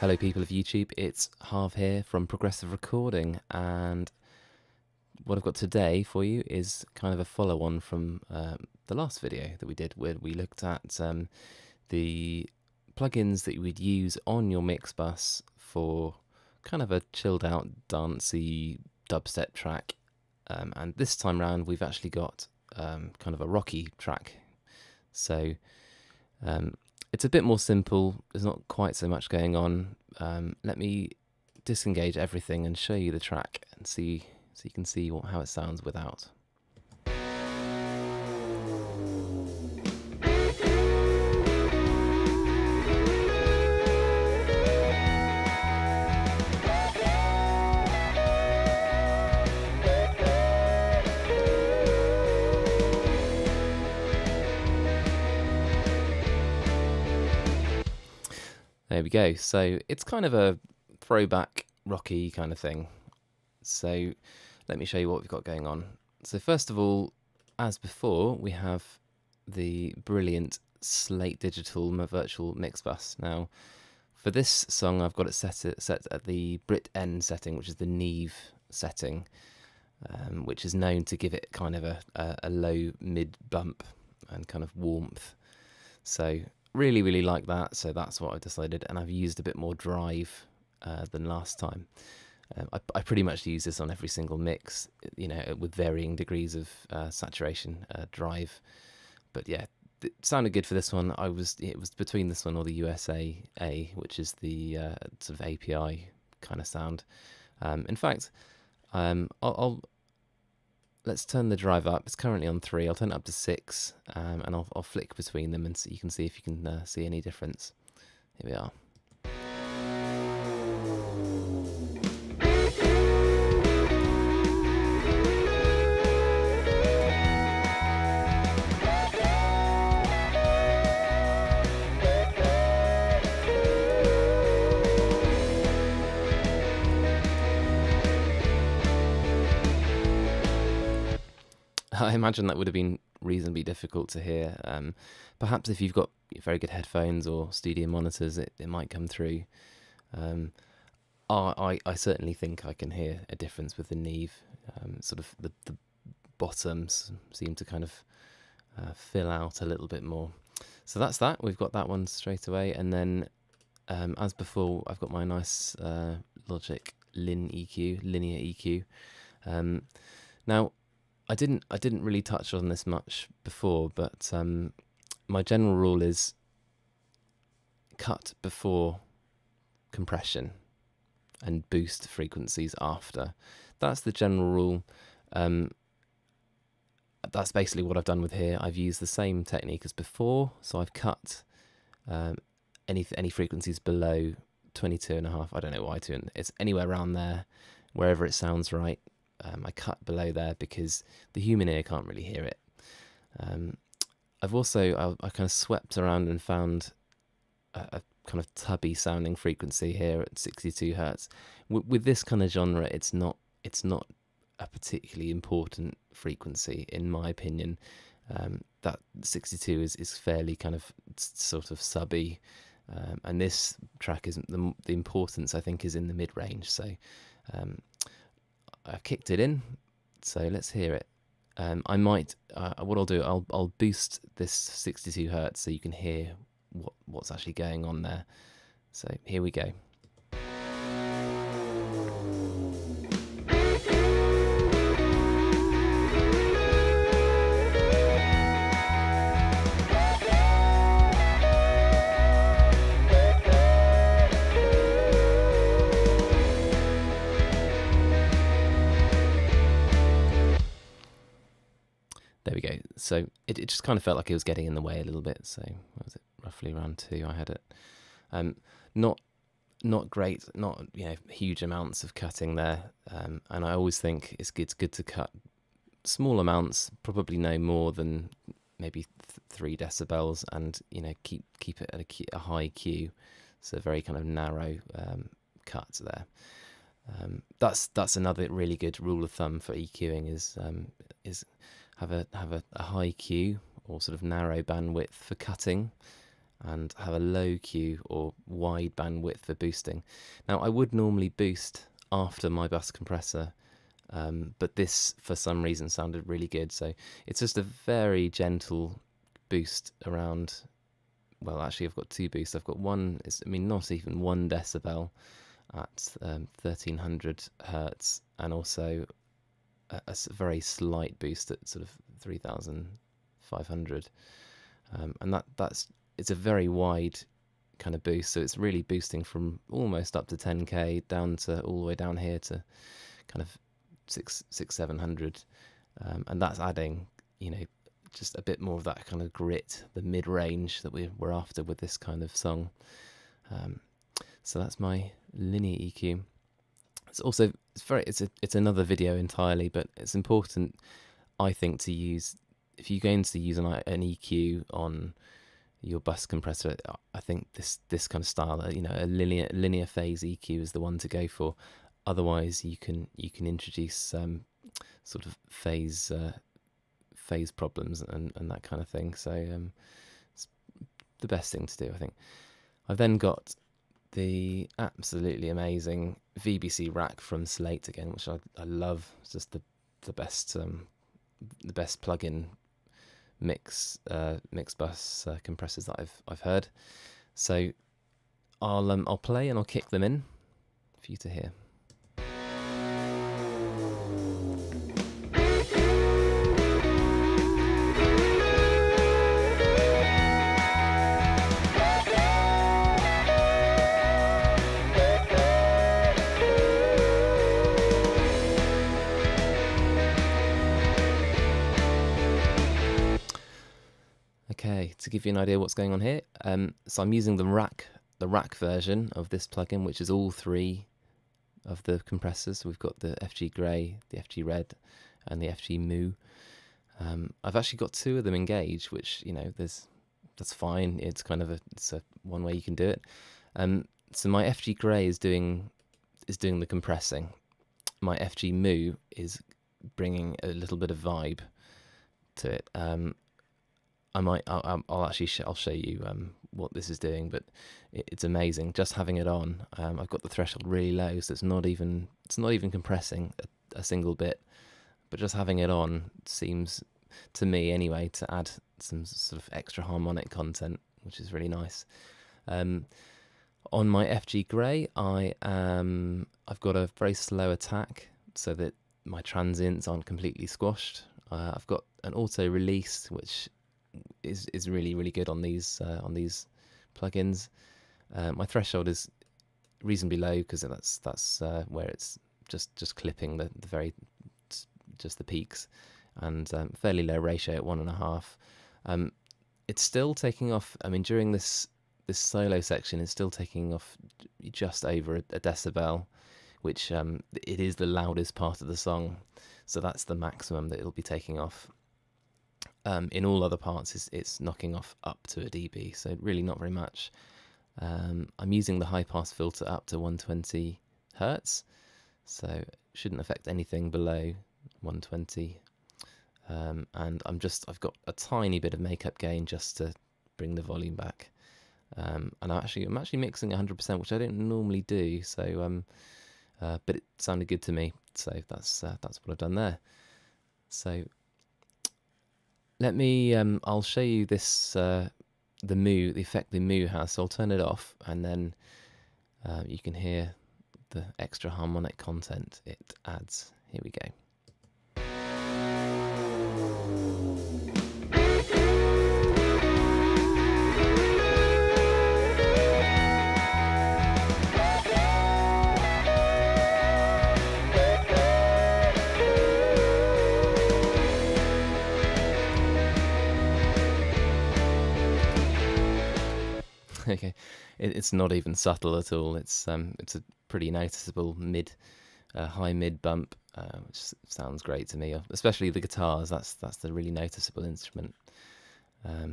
Hello people of YouTube, it's Harv here from Progressive Recording, and what I've got today for you is kind of a follow-on from the last video that we did, where we looked at the plugins that you would use on your mix bus for kind of a chilled out, dancey dubstep track, and this time round we've actually got kind of a rocky track. So it's a bit more simple, there's not quite so much going on. Let me disengage everything and show you the track and see, so you can see how it sounds without. There we go. So it's kind of a throwback rocky kind of thing. So let me show you what we've got going on. So first of all, as before, we have the brilliant Slate Digital virtual mix bus. Now, for this song, I've got it set at the Brit N setting, which is the Neve setting, which is known to give it kind of a low mid bump and kind of warmth. So really like that, so that's what I've decided, and I've used a bit more drive than last time. I pretty much use this on every single mix, you know, with varying degrees of saturation, drive, but yeah, it sounded good for this one. It was between this one or the USAA, which is the sort of API kind of sound. In fact, let's turn the drive up. It's currently on 3. I'll turn it up to 6, and I'll flick between them, and so you can see if you can see any difference. Here we are. I imagine that would have been reasonably difficult to hear. Perhaps if you've got very good headphones or studio monitors, it might come through. I certainly think I can hear a difference with the Neve. Sort of the bottoms seem to kind of fill out a little bit more. So that's that. We've got that one straight away. And then, as before, I've got my nice Logic Lin EQ, linear EQ. Now, I didn't really touch on this much before, but my general rule is cut before compression and boost frequencies after. That's the general rule. That's basically what I've done with here. I've used the same technique as before, so I've cut any frequencies below 22.5. I don't know why, it's anywhere around there, wherever it sounds right. I cut below there because the human ear can't really hear it. I've also, I kind of swept around and found a kind of tubby sounding frequency here at 62 Hertz. With this kind of genre, it's not a particularly important frequency, in my opinion. That 62 is fairly kind of sort of subby, and this track isn't. The importance, I think, is in the mid range. So I've kicked it in, so let's hear it. I might, what I'll do, I'll boost this 62 Hertz so you can hear what's actually going on there. So here we go. So it just kind of felt like it was getting in the way a little bit. So what was it, roughly around 2? I had it. Not great, not, you know, huge amounts of cutting there. And I always think it's good to cut small amounts, probably no more than maybe 3 decibels, and, you know, keep it at a high Q, so very kind of narrow cut there. That's another really good rule of thumb for EQing is have a high Q or sort of narrow bandwidth for cutting, and have a low Q or wide bandwidth for boosting. Now I would normally boost after my bus compressor, but this for some reason sounded really good, so it's just a very gentle boost around, well actually I've got two boosts. I've got one, it's, I mean not even 1 decibel at 1300 hertz, and also a very slight boost at sort of 3500, and it's a very wide kind of boost, so it's really boosting from almost up to 10k down to all the way down here to kind of 600-700, and that's adding, you know, just a bit more of that kind of grit, the mid-range that we're after with this kind of song. So that's my linear EQ. It's also it's another video entirely, but it's important I think to use, if you're going to use an EQ on your bus compressor, I think this kind of style, you know, a linear phase EQ is the one to go for. Otherwise, you can introduce sort of phase problems and that kind of thing. So it's the best thing to do, I think. I've then got the absolutely amazing VBC rack from Slate again, which I love. It's just the best plugin mix bus compressors that I've heard. So I'll play and I'll kick them in for you to hear. Okay, to give you an idea what's going on here, so I'm using the rack version of this plugin, which is all three of the compressors. We've got the FG Grey, the FG Red, and the FG Moo. I've actually got 2 of them engaged, which, you know, that's fine. It's kind of it's one way you can do it. So my FG Grey is doing the compressing. My FG Moo is bringing a little bit of vibe to it. I'll show you what this is doing, but it's amazing just having it on. I've got the threshold really low, so it's not even compressing a single bit, but just having it on seems to me anyway to add some sort of extra harmonic content, which is really nice. On my FG Grey, I've got a very slow attack so that my transients aren't completely squashed. I've got an auto release which is really good on these plugins. My threshold is reasonably low because that's where it's just clipping the peaks, and fairly low ratio at 1.5. It's still taking off. I mean, during this solo section, it's still taking off just over a decibel, which it is the loudest part of the song, so that's the maximum that it'll be taking off. In all other parts, it's knocking off up to a dB, so really not very much. I'm using the high-pass filter up to 120 hertz, so it shouldn't affect anything below 120. And I've got a tiny bit of makeup gain just to bring the volume back. And I'm actually mixing 100%, which I don't normally do. So, but it sounded good to me, so that's what I've done there. So. Let me. I'll show you this. The effect the Moo has. So I'll turn it off, and then you can hear the extra harmonic content it adds. Here we go. Okay, it's not even subtle at all. It's a pretty noticeable high mid bump, which sounds great to me. Especially the guitars. That's the really noticeable instrument. And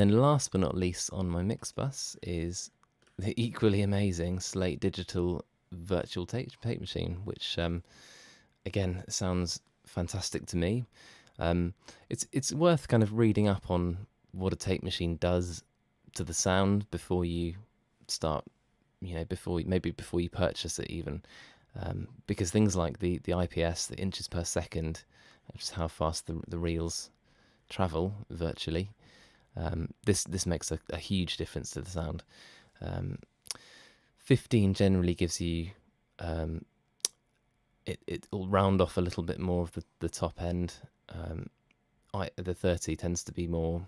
then last but not least on my mix bus is the equally amazing Slate Digital virtual tape machine, which again sounds fantastic to me. It's worth kind of reading up on what a tape machine does, to the sound before you start, you know, maybe before you purchase it even, because things like the IPS, the inches per second, which is how fast the reels travel virtually, this makes a huge difference to the sound. 15 generally gives you, it'll round off a little bit more of the top end. The 30 tends to be more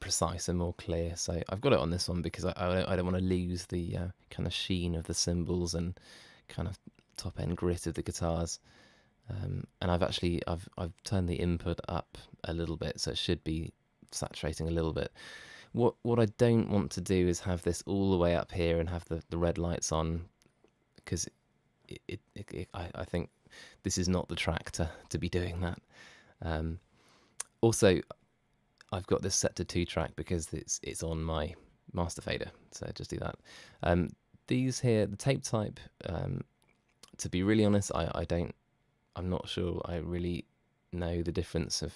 precise and more clear, so I've got it on this one because I don't want to lose the kind of sheen of the cymbals and kind of top end grit of the guitars, and I've turned the input up a little bit, so it should be saturating a little bit. What I don't want to do is have this all the way up here and have the red lights on, because I think this is not the track to be doing that. Also, I've got this set to 2 track because it's on my master fader, so just do that. These here, the tape type, to be really honest, I'm not sure I really know the difference of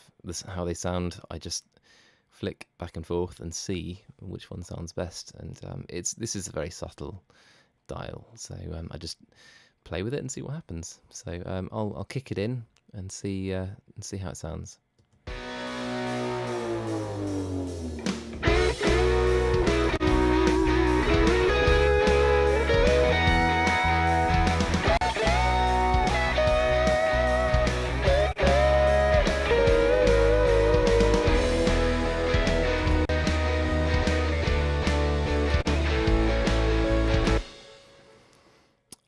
how they sound. I just flick back and forth and see which one sounds best, and this is a very subtle dial, so I just play with it and see what happens. So I'll kick it in and see how it sounds.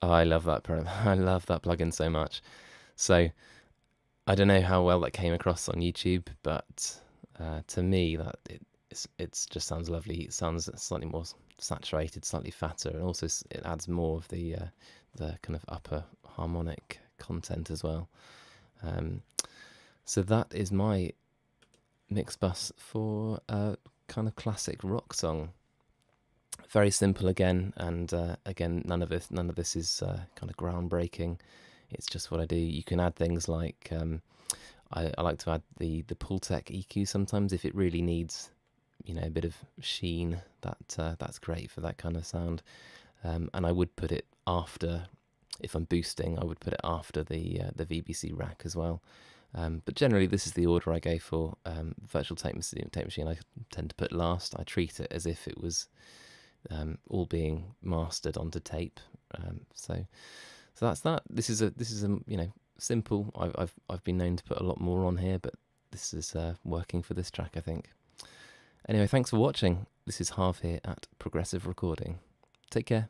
I love that program. I love that plugin so much. So I don't know how well that came across on YouTube, but to me, that it's just sounds lovely. It sounds slightly more saturated, slightly fatter, and also it adds more of the kind of upper harmonic content as well. So that is my mix bus for a kind of classic rock song. Very simple again, and again, none of this is kind of groundbreaking. It's just what I do. You can add things like I like to add the Pultec EQ sometimes if it really needs, you know, a bit of sheen. That's great for that kind of sound. And I would put it after, if I'm boosting, I would put it after the VBC rack as well. But generally, this is the order I go for. Virtual tape machine I tend to put last. I treat it as if it was all being mastered onto tape. So that's that. This is a, you know, simple. I've been known to put a lot more on here, but this is working for this track, I think. Anyway, thanks for watching. This is Harv here at Progressive Recording. Take care.